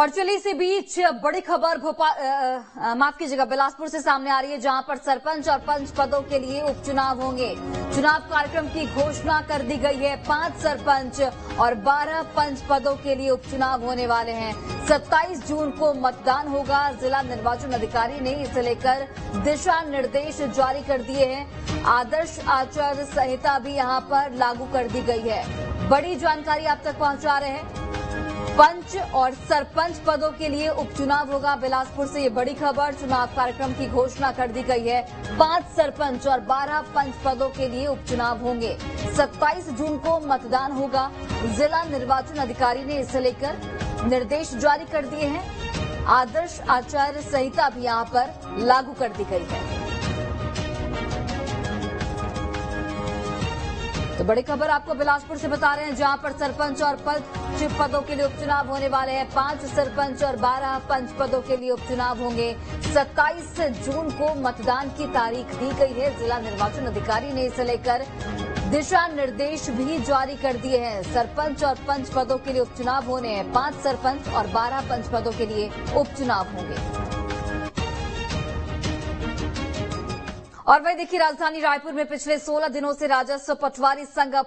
और चलिए इसी बीच बड़ी खबर बिलासपुर से सामने आ रही है, जहां पर सरपंच और पंच पदों के लिए उपचुनाव होंगे। चुनाव कार्यक्रम की घोषणा कर दी गई है। 5 सरपंच और 12 पंच पदों के लिए उपचुनाव होने वाले हैं। 27 जून को मतदान होगा। जिला निर्वाचन अधिकारी ने इसे लेकर दिशा निर्देश जारी कर दिए हैं। आदर्श आचार संहिता भी यहाँ पर लागू कर दी गई है। बड़ी जानकारी आप तक पहुँचा रहे हैं। पंच और सरपंच पदों के लिए उपचुनाव होगा बिलासपुर से, ये बड़ी खबर। चुनाव कार्यक्रम की घोषणा कर दी गई है। 5 सरपंच और 12 पंच पदों के लिए उपचुनाव होंगे। 27 जून को मतदान होगा। जिला निर्वाचन अधिकारी ने इसे लेकर निर्देश जारी कर दिए हैं। आदर्श आचार संहिता भी यहाँ पर लागू कर दी गई है। तो बड़ी खबर आपको बिलासपुर से बता रहे हैं, जहां पर सरपंच और पंच पदों के लिए उपचुनाव होने वाले हैं। 5 सरपंच और 12 पंच पदों के लिए उपचुनाव होंगे। 27 जून को मतदान की तारीख दी गई है। जिला निर्वाचन अधिकारी ने इसे लेकर दिशा निर्देश भी जारी कर दिए हैं। सरपंच और पंच पदों के लिए उपचुनाव होने हैं। 5 सरपंच और 12 पंच पदों के लिए उपचुनाव होंगे। और वही देखिए, राजधानी रायपुर में पिछले 16 दिनों से राजस्व पटवारी संघ